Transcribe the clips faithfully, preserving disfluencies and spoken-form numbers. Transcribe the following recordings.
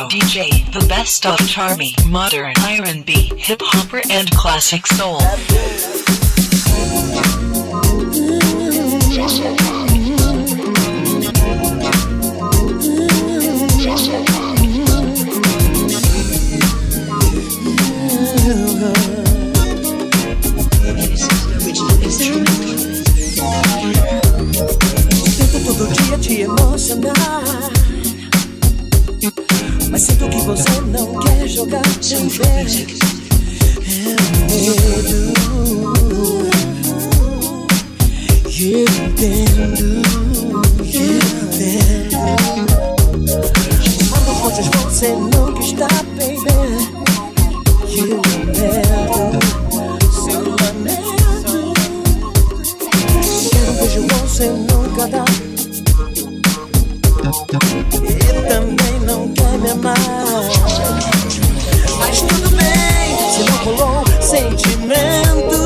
Guto ντι τζέι, the best of Charmy, modern R and B, hip hopper and classic soul. Mas sinto que você não quer jogar sem ver. É medo. Eu entendo, eu entendo. Quando coisas você nunca está bem. Eu entendo, seu lamento. Quero um beijo bom, você nunca dá. Eu também não quero me amar, mas tudo bem, se não rolou sentimento.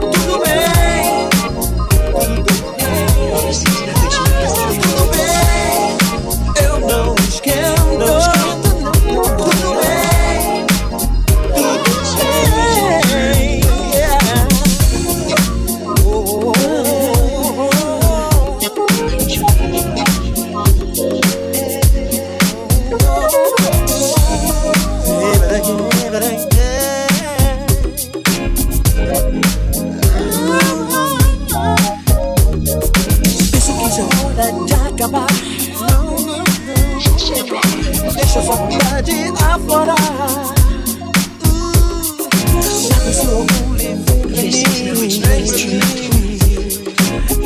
Tudo bem, tudo bem, eu não esquento. Tudo bem, tudo bem, yeah. Oh, oh, oh, oh. Deixa a vontade aflorar. Sabe o seu orgulho e vem pra mim.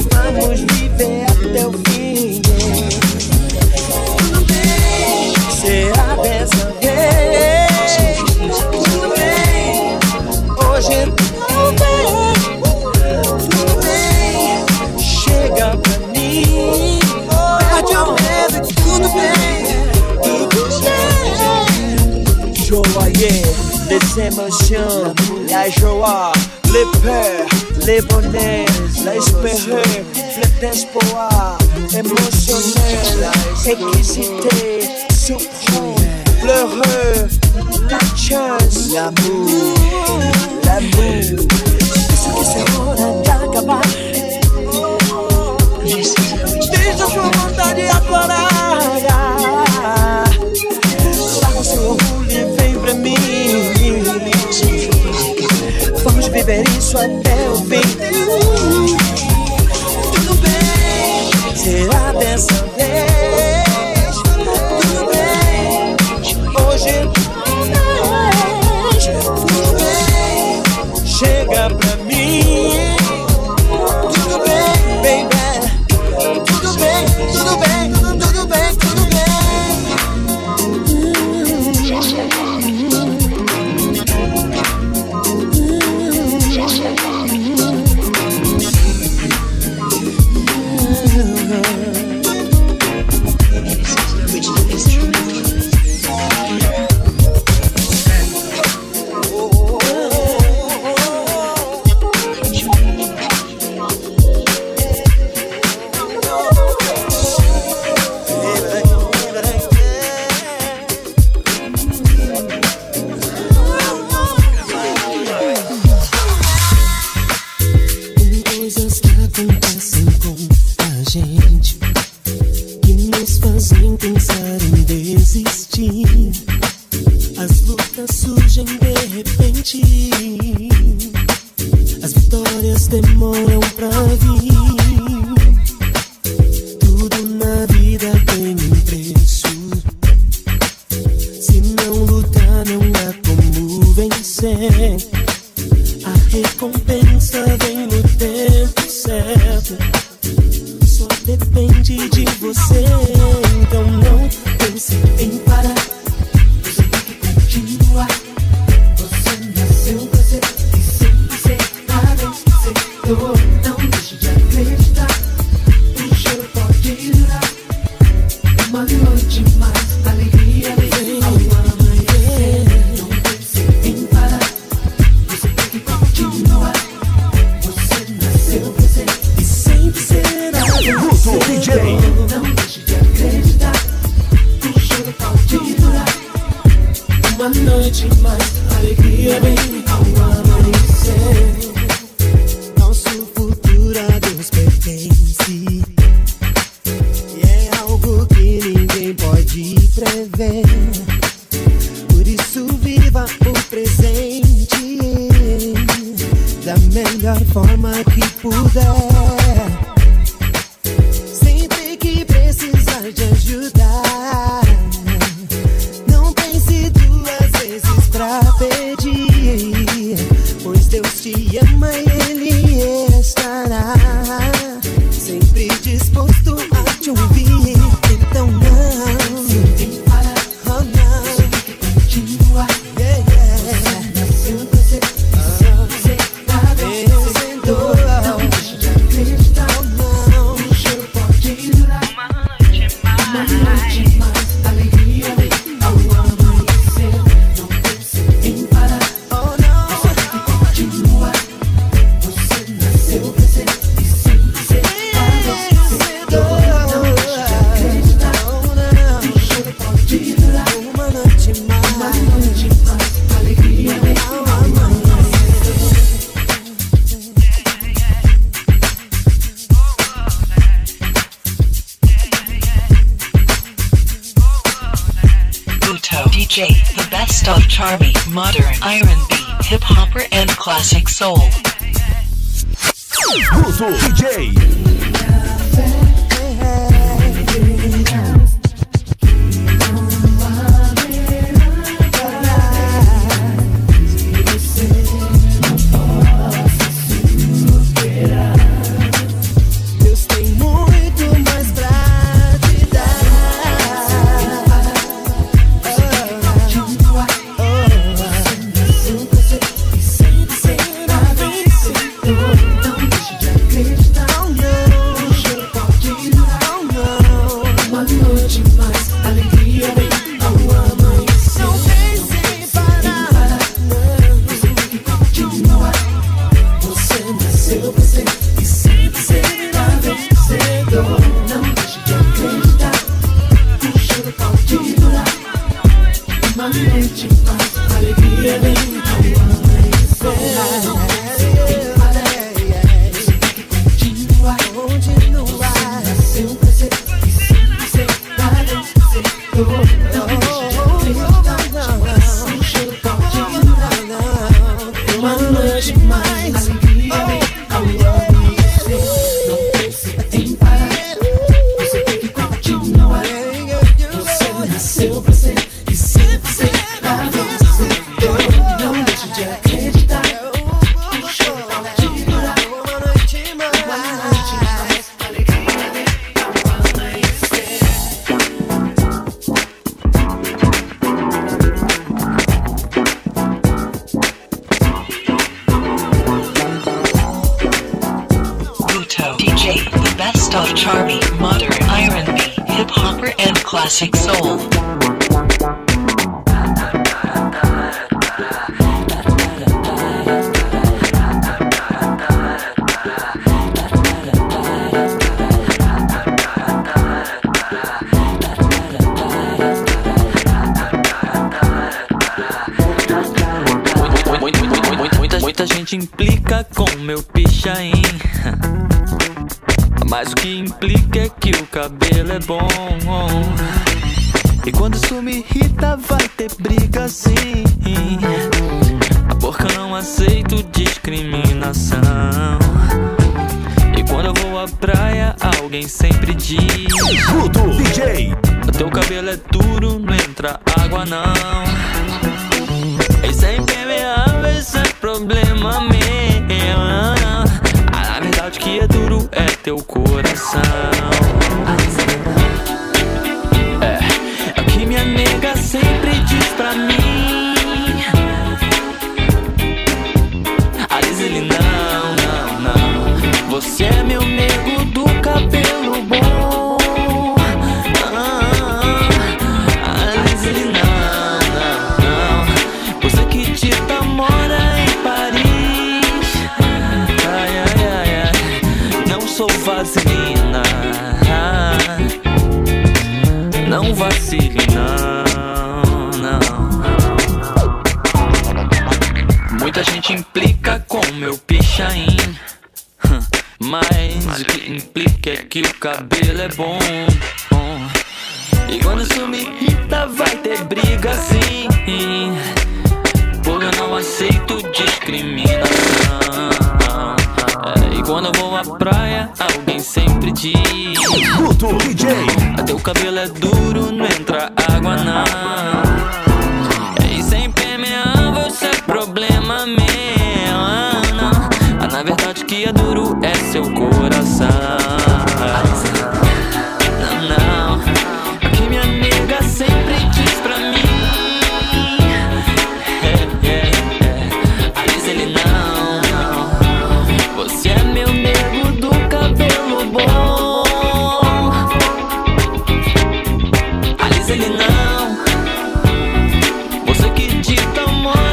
Vamos viver até o fim. Tudo bem, será dessa vez. Tudo bem, hoje tudo bem. Tudo bem, chega pra mim. Perde o medo, tudo bem. Joyeux, les émotions, la joie, les peurs, les bonheurs, l'espérance, flèche d'espoir, émotionnel, excité, surprenant, pleureux, la chance, l'amour, l'amour. Isso que se hora de acabar. Deixa sua vontade aflorar. Vamos viver isso até o fim. Tudo bem, será dessa vez. Tudo bem, hoje talvez. Tudo bem, chega pra mim. Tudo bem, baby. Tudo bem, tudo bem, tudo bem, tudo bem. Guto D J. Não deixe de acreditar. Puxa o pau de noite mais alegria vem ao amanhecer. Nosso futuro a Deus pertence e é algo que ninguém pode prever. Por isso viva o presente da melhor forma que puder. The best of Charby, modern R and B, hip hopper and classic soul. Guto D J. Charby, modern R and B, hip hopper and classic soul. Muita, muita gente implica com meu pichain. Mas o que implica é que o cabelo é bom. E quando isso me irrita, vai ter briga sim. Porque eu não aceito discriminação. E quando eu vou à praia, alguém sempre diz: Guto D J, o teu cabelo é duro, não entra água não. Isso é impermeável, isso é problema meu. A verdade que é duro é teu coração. É, é o que minha nega sempre diz pra mim. Aliás, ele não, não, não. Você é meu nego do cabelo bom. Aliás, ele não, não, não. Você que te namora em Paris. Sou vaselina. te implica com meu pichain, mas o que implica é que o cabelo é bom. E quando isso me irrita vai ter briga sim, porque eu não aceito discriminação. E quando eu vou à praia alguém sempre diz: Guto D J, teu cabelo é duro, não entra água não. Problema meu, ah, ah, na verdade que é duro é seu coração. Não, não, que minha amiga sempre diz pra mim, é, é, é. Aí diz ele não, não, você é meu nego do cabelo bom. Aí diz ele não, você que dita mora.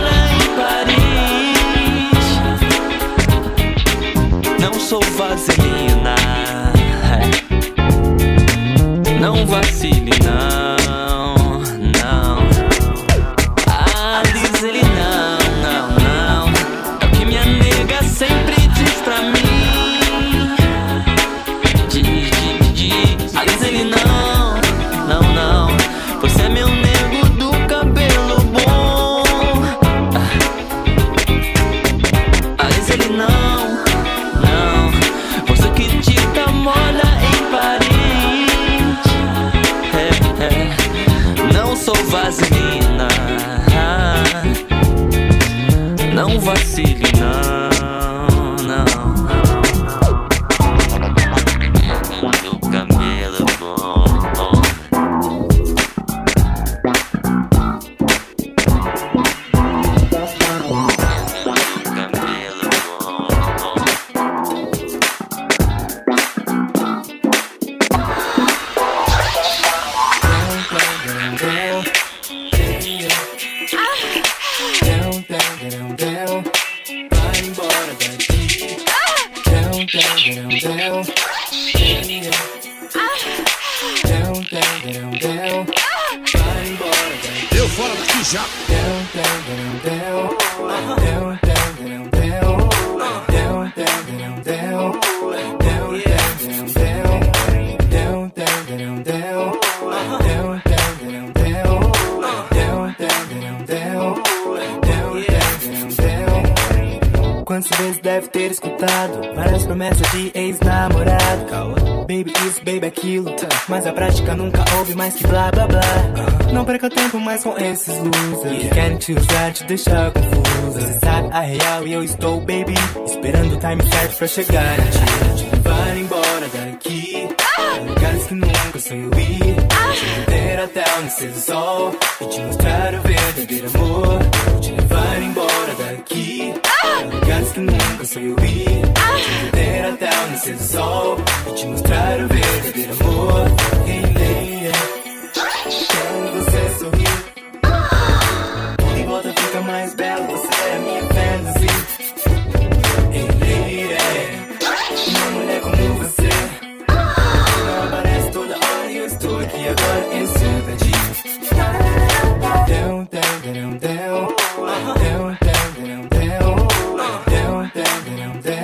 Não sou vaselina, não vacile não, não. Ah, diz ele não, não, não, é o que minha nega sempre diz pra mim. Diz, diz, diz, ah, diz ele não, não, não, você é meu nego do cabelo bom. Ah, diz ele não, vaselina, não vacile não, não. Meu cabelo bom, bom. Meu cabelo bom, bom. Down, down, down, down, down, down, vai embora, deu fora daqui já. Down, down, down, down, down, down, down, down, down, down, down. Quantas vezes deve ter escutado várias promessas de ex-namorado? Baby isso, baby aquilo, mas a prática nunca houve mais que blá blá blá. Não perca tempo mais com esses losers que querem te usar, te deixar confusa. Você sabe a real e eu estou, baby, esperando o time certo pra chegar a ti. Vai embora daqui, lugares que nunca sonhou ir. Te meter até o nascer do sol e te mostrar o verdadeiro amor. Te levar embora daqui, lugares que nunca sonhou ir. Te meter até o nascer do sol e te mostrar o verdadeiro amor. Hey, Leia, quero você sorrir. De volta fica mais belo, você é minha fantasy. Hey, Leia, uma mulher como você não aparece toda hora e eu estou aqui agora em cima de ti. Down, down, down, down, down, down, down, down, down, down, down.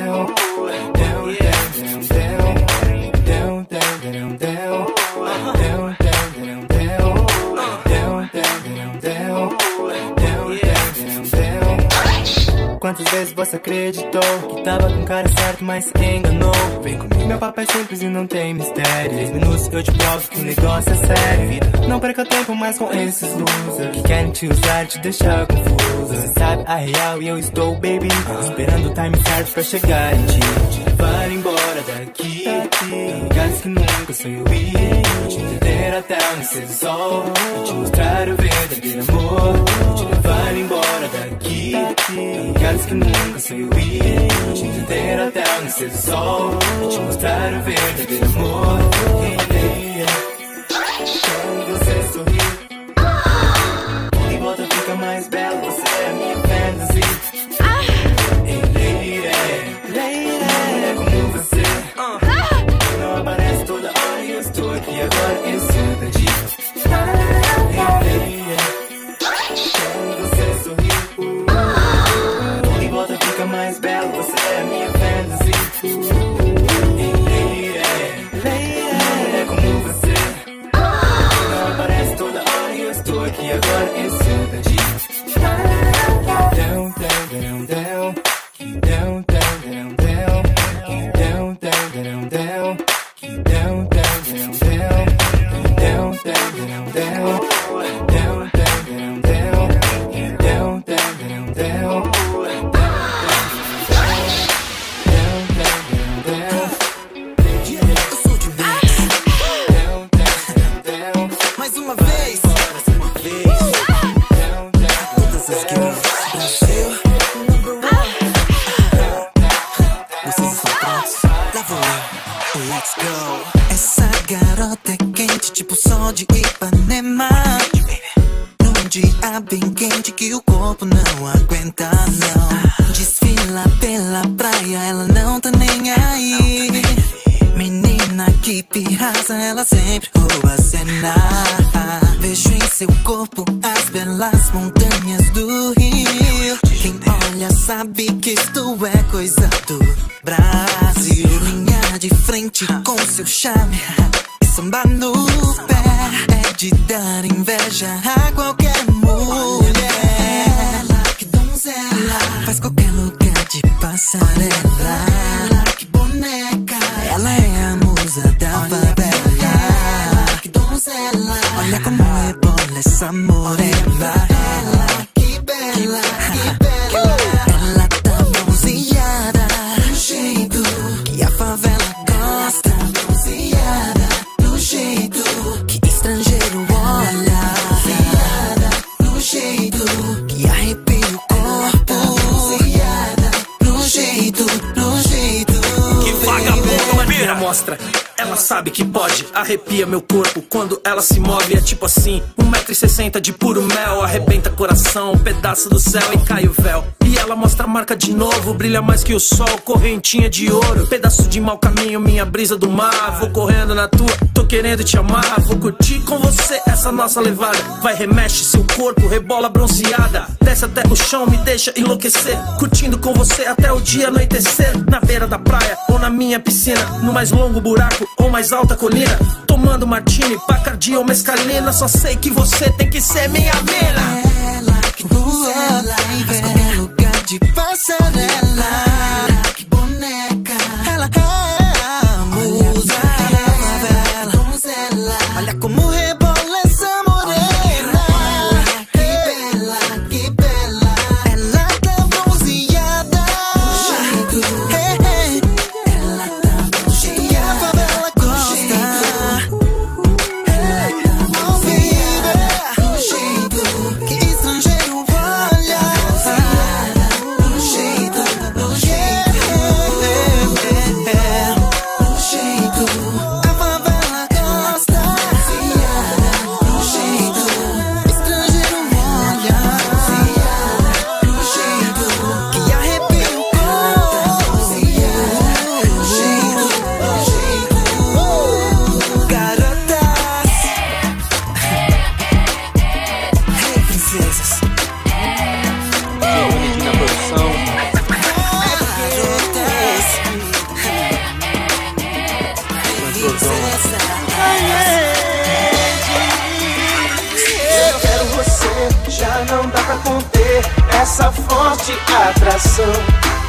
Quantas vezes você acreditou que tava com o cara certo, mas se enganou? Vem comigo, meu papo é simples e não tem mistério. Três minutos eu te provo que o negócio é sério. Não perca tempo mais com esses losers que querem te usar, te deixar confusa. Você sabe a real e eu estou, baby, esperando o time certo pra chegar em ti. Te levar embora daqui, pra lugares que nunca sonhou ir. Te meter até o nascer do sol e te mostrar o verdadeiro amor. Te levar embora daqui, lugares que nunca sonhou ir. Te meter até o nascer do sol e te mostrar o verdadeiro amor. Quando você sorrir, de volta fica mais belo, você é minha fantasy. Quando que o corpo não aguenta não. Desfila pela praia, ela não tá nem aí. Menina que pirraça, ela sempre rouba a cena. Vejo em seu corpo as belas montanhas do Rio. Quem olha sabe que isto é coisa do Brasil. Linha de frente com seu charme, samba no pé, é de dar inveja a qualquer mulher. Ela, que donzela, faz qualquer lugar de passarela. Ela, que boneca, ela é a musa da favela. Ela, que donzela, olha como é bola essa morena. Ela, que bela, que bela. Ela tá bronzeada, do jeito que a favela gosta. Ela sabe que pode, arrepia meu corpo quando ela se move. É tipo assim, um metro e sessenta de puro mel. Arrebenta coração, um pedaço do céu e cai o véu. E ela mostra a marca de novo, brilha mais que o sol. Correntinha de ouro, pedaço de mau caminho, minha brisa do mar. Vou correndo na tua, tô querendo te amar. Vou curtir com você essa nossa levada. Vai, remexe seu corpo, rebola bronzeada. Desce até o chão, me deixa enlouquecer. Curtindo com você até o dia anoitecer. Na beira da praia ou na minha piscina, no mais longo buraco ou mais alta colina, tomando martini, bacardi ou mescalina. Só sei que você tem que ser minha mina. Ela que donzela, faz qualquer lugar de passarela. Ela que boneca, ela é a musa da favela. Olha como rebola essa morena. Ela que bela, que bela. Ela tá bronzeada, do jeito. Essa forte atração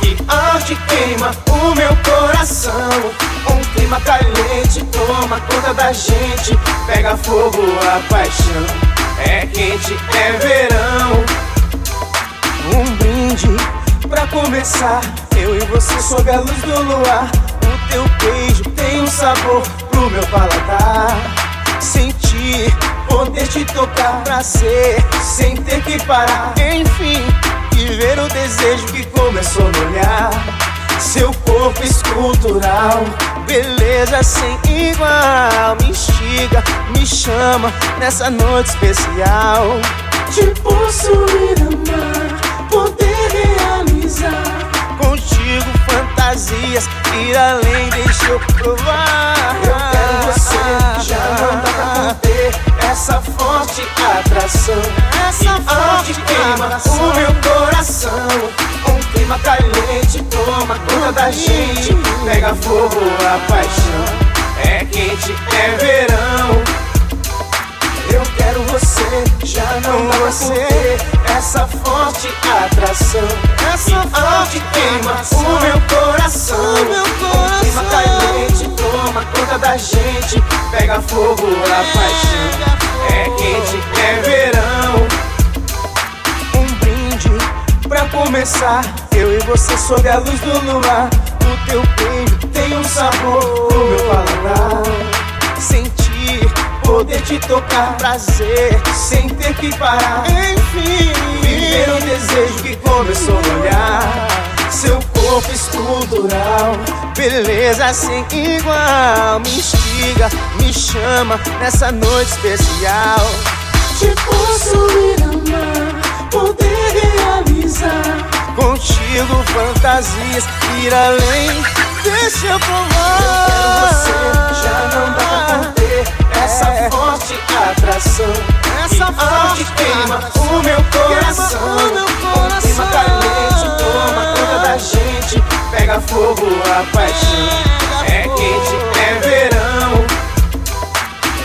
que arde e queima o meu coração. Um clima caliente toma conta da gente, pega fogo a paixão. É quente, é verão. Um brinde pra começar, eu e você sob a luz do luar. O teu beijo tem um sabor pro meu paladar. Sentir poder te tocar, pra ser sem ter que parar. Enfim, e ver o desejo que começou no olhar. Seu corpo escultural, beleza sem igual. Me instiga, me chama nessa noite especial. Te possuir, amar, poder realizar. Contigo fantasias, ir além, deixa eu provar. Eu quero você, já não dá pra conter. Essa forte atração, essa forte queima o meu coração. Um clima caliente toma conta da gente, pega fogo a paixão. É quente, é verão. Eu quero você, já não você. Essa forte atração, essa forte queima o meu coração. Um clima caliente toma conta da gente, pega fogo a paixão. É quente, é verão. Um brinde pra começar, eu e você sob a luz do luar. O teu beijo tem um sabor no meu paladar. Sentir poder te tocar, prazer sem ter que parar. Enfim, viver o desejo que começou no olhar. Seu corpo escultural, beleza sem igual. Me instiga, me chama nessa noite especial. Te possuir, amar, poder realizar. Contigo fantasias, ir além, deixa eu provar. Eu quero você, já não dá pra ter essa forte atração. Essa forte queima o meu coração. O clima caliente toma conta da gente, pega fogo a paixão. É quente, é verão.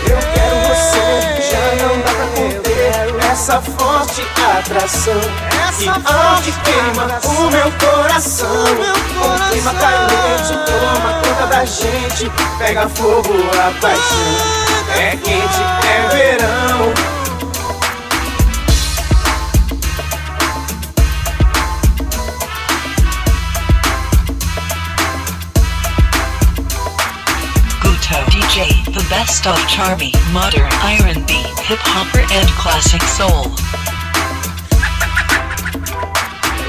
Eu quero você, já não dá pra conter essa forte atração. Essa forte queima o meu coração. O clima caliente toma conta da gente, pega fogo a paixão. É quente, é verão. Guto D J, the best of Charmy, modern R and B, hip hopper and classic soul.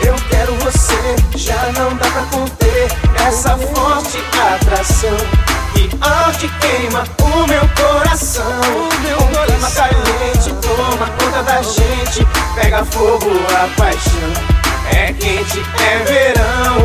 Eu quero você, já não dá pra conter essa forte atração. Que arte queima o meu coração. O meu clima caliente toma conta da gente, pega fogo a paixão. É quente, é verão.